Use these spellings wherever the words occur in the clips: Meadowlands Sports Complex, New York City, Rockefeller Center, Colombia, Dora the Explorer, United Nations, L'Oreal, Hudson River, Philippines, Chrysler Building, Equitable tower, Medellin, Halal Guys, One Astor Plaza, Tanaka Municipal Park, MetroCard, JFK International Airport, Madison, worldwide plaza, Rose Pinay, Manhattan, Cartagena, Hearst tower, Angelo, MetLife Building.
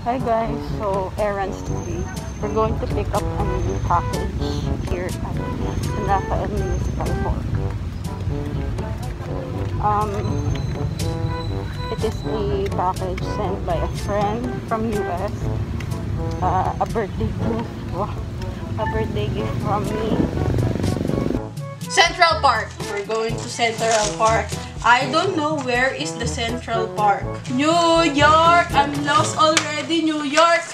Hi guys, so errands today. We're going to pick up a mini package here at Tanaka Municipal Park. It is a package sent by a friend from US. A birthday gift from me. Central Park. We're going to Central Park. I don't know where is the Central Park. New York! I'm lost already, New York!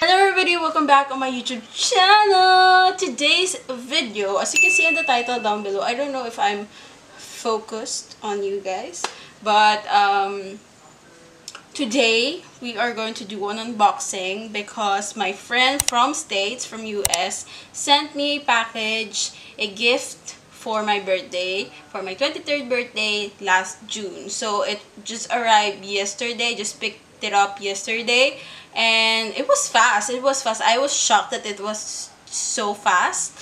Hello everybody! Welcome back on my YouTube channel! Today's video, as you can see in the title down below, I don't know if I'm focused on you guys, but today, we are going to do an unboxing because my friend from States, from US, sent me a package, a gift for my birthday, for my 23rd birthday last June. So it just arrived yesterday, just picked it up yesterday, and it was fast. It was fast. I was shocked that it was so fast.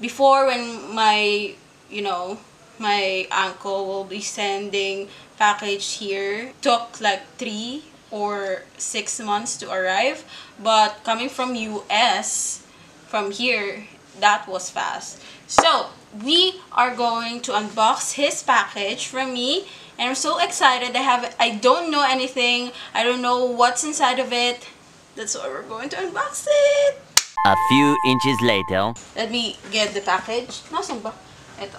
Before, when my, you know, my uncle will be sending package here, took like 3 or 6 months to arrive, but coming from US, from here, that was fast. So we are going to unbox his package from me, and I'm so excited. I don't know anything. I don't know what's inside of it. That's why we're going to unbox it. A few inches later. Let me get the package. Nasaan ba? Ito.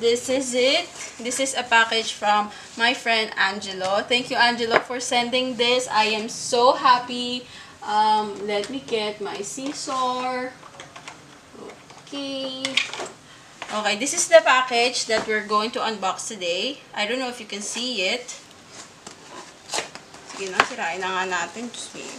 This is it. This is a package from my friend Angelo. Thank you, Angelo, for sending this. I am so happy. Let me get my scissor. Okay. Okay, this is the package that we're going to unbox today. I don't know if you can see it. Sige na, sirain na nga natin. Just wait.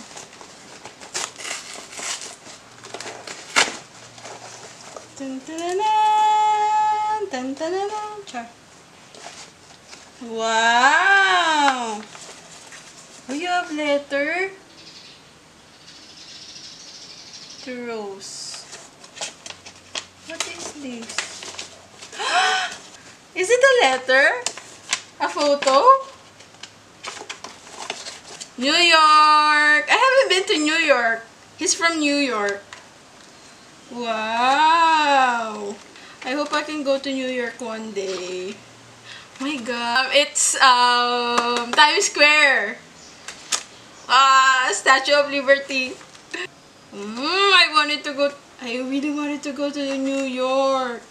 Dun, dun, dun, dun, dun, dun, dun. Char. Wow! Oh, you have letter to Rose. What is this? Is it a letter? A photo? New York! I haven't been to New York. He's from New York. Wow! I hope I can go to New York one day. Oh my God! It's Times Square. Ah, Statue of Liberty. I wanted to go. I really wanted to go to New York.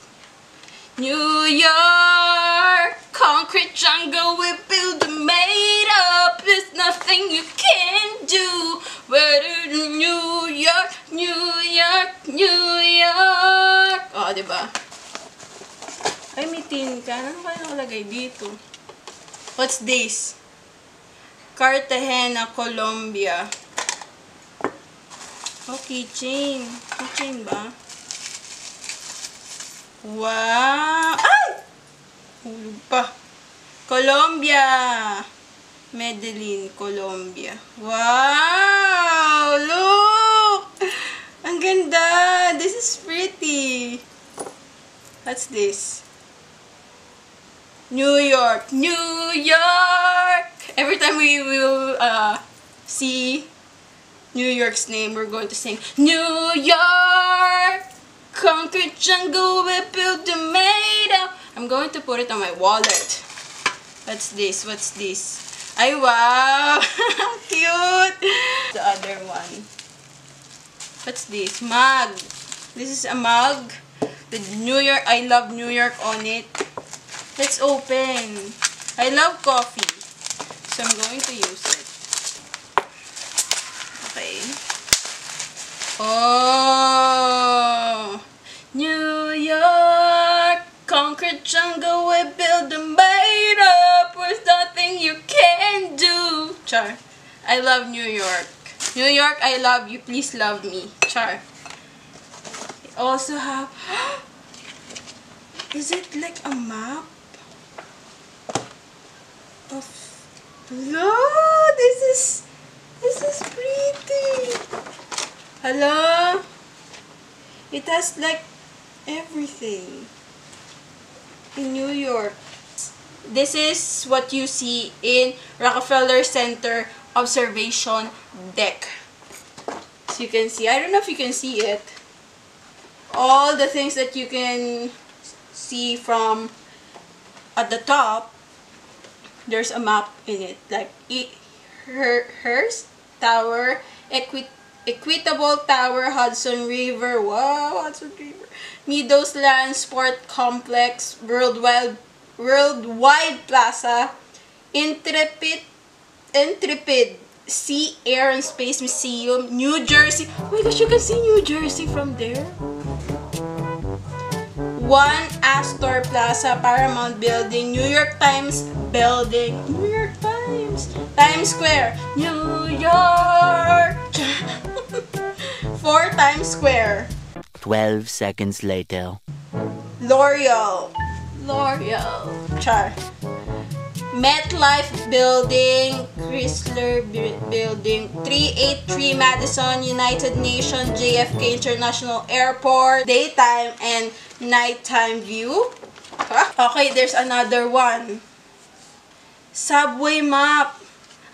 New York, concrete jungle we build and made up. There's nothing you can do. Where in New York, New York. New York! O, oh, diba? Ay, may tin ka. Ano kaya nakalagay dito? What's this? Cartagena, Colombia. Oh, keychain. Keychain ba? Wow! Ay! Hulog pa. Colombia! Medellin, Colombia. Wow! Look! Ang ganda! This is pretty! What's this? New York! New York! Every time we will see New York's name, we're going to sing New York! Concrete jungle we built and made up. I'm going to put it on my wallet. What's this? What's this? Ay, wow! Cute! The other one. What's this? Mug. This is a mug. The New York, I love New York on it. Let's open. I love coffee. So I'm going to use it. Okay. Oh! New York! Concrete jungle we build and made up. There's nothing you can do. Char. I love New York. New York, I love you. Please love me. Char. I also have... Is it like a map? Of... No! This is pretty! Hello? It has like everything. In New York. This is what you see in Rockefeller Center observation deck. So you can see, I don't know if you can see it, all the things that you can see from at the top. There's a map in it, like Hearst Tower, Equitable Tower, Hudson River, wow, Hudson River, Meadowlands Sports Complex, Worldwide Plaza, Intrepid Sea, Air, and Space Museum, New Jersey. Oh my gosh, you can see New Jersey from there. One Astor Plaza, Paramount Building, New York Times Building, New York Times, Times Square, New York, 4 Times Square. 12 seconds later. L'Oreal, char. MetLife Building, Chrysler Building, 383 Madison, United Nations, JFK International Airport, daytime and nighttime view. Huh? Okay, there's another one. Subway map.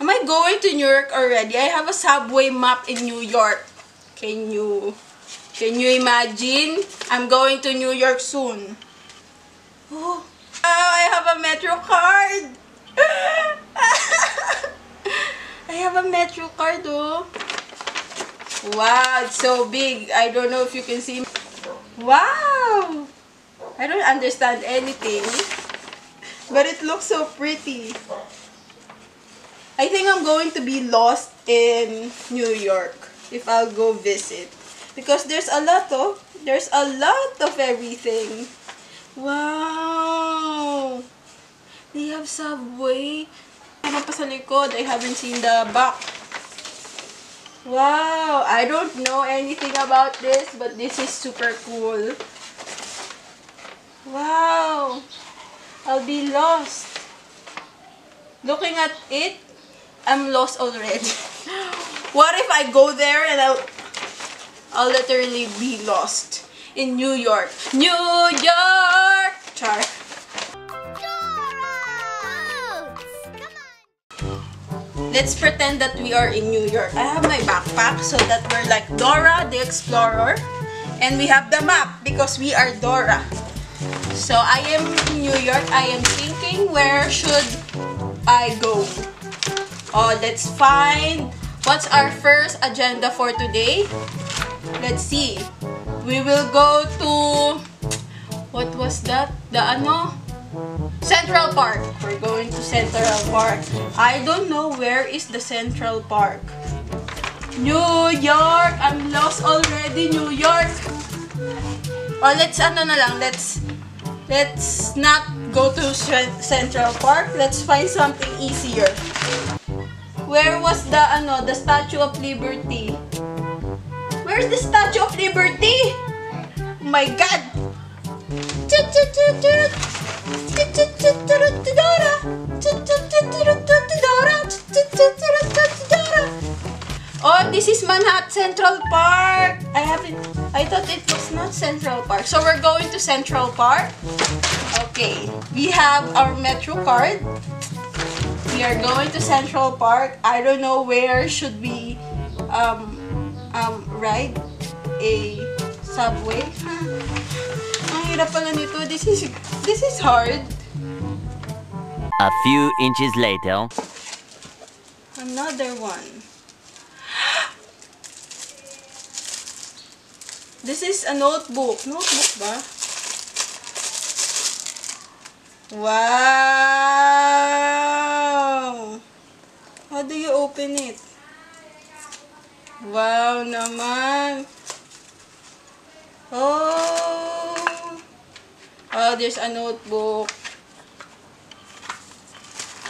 Am I going to New York already? I have a subway map in New York. Can you imagine? I'm going to New York soon. Oh, I have a MetroCard. I have a MetroCard, oh. Wow, it's so big. I don't know if you can see. Wow! I don't understand anything. But it looks so pretty. I think I'm going to be lost in New York if I'll go visit. Because there's a lot, oh. There's a lot of everything. Wow! They have Subway. Ano pa sa likod? I haven't seen the back. Wow! I don't know anything about this, but this is super cool. Wow! I'll be lost. Looking at it, I'm lost already. What if I go there and I'll literally be lost in New York? New York! Char. Let's pretend that we are in New York. I have my backpack so that we're like Dora the Explorer. And we have the map because we are Dora. So I am in New York. I am thinking, where should I go? Oh, let's find what's our first agenda for today. Let's see. We will go to, what was that? The ano? Central Park. We're going to Central Park. I don't know where is the Central Park. New York! I'm lost already, New York! Oh, let's not go to Central Park. Let's find something easier. Where was the, ano, the Statue of Liberty? Where's the Statue of Liberty? Oh my God! Oh, this is Manhattan Central Park. I thought it was not Central Park. So we're going to Central Park. Okay, we have our MetroCard. We are going to Central Park. I don't know where should we ride a subway. This is hard. A few inches later. Another one. This is a notebook. Notebook ba? Wow! How do you open it? Wow naman! Oh! Oh, there's a notebook.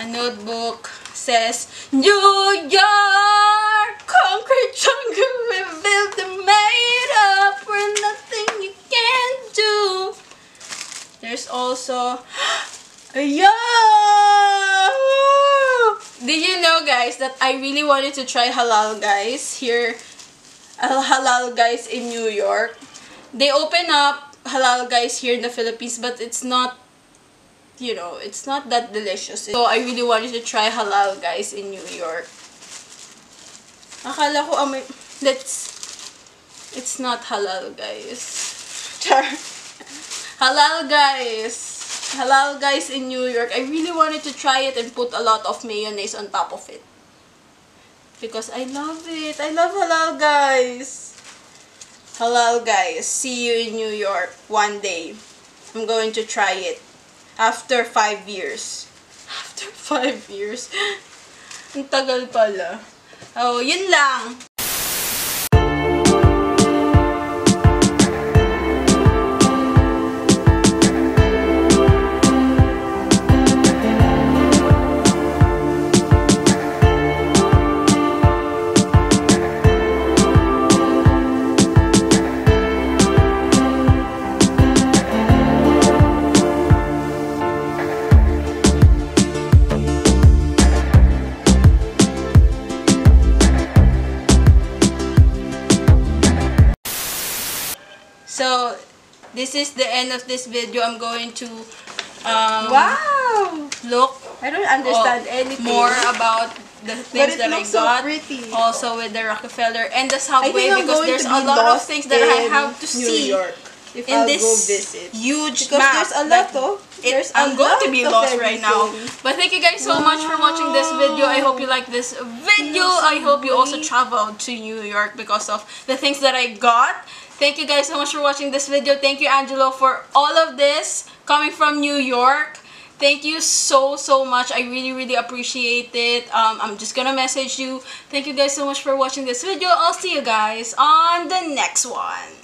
A notebook says, New York! Concrete jungle revealed and made up where nothing you can do. There's also... Yo! Did you know, guys, that I really wanted to try Halal Guys here? Halal Guys in New York. They open up Halal Guys here in the Philippines, but it's not you know, it's not that delicious. So I really wanted to try Halal Guys in New York. Akala ko amoy, it's not Halal Guys. Char. Halal Guys. Halal Guys in New York. I really wanted to try it and put a lot of mayonnaise on top of it. Because I love it. I love Halal Guys. Halal Guys. See you in New York one day. I'm going to try it. After 5 years. After 5 years. Ang tagal pala. Oh, yun lang. So, this is the end of this video. I'm going to wow, look. I don't understand anything. More about the things that I got. So also with the Rockefeller and the subway, because there's a lot of things that I have to see in this huge map. There's a lot of. I'm going to be lost right now. But thank you guys so much for watching this video. I hope you like this video. I hope you also traveled to New York because of the things that I got. Thank you guys so much for watching this video. Thank you, Angelo, for all of this coming from New York. Thank you so much. I really appreciate it. I'm just gonna message you. Thank you guys so much for watching this video. I'll see you guys on the next one.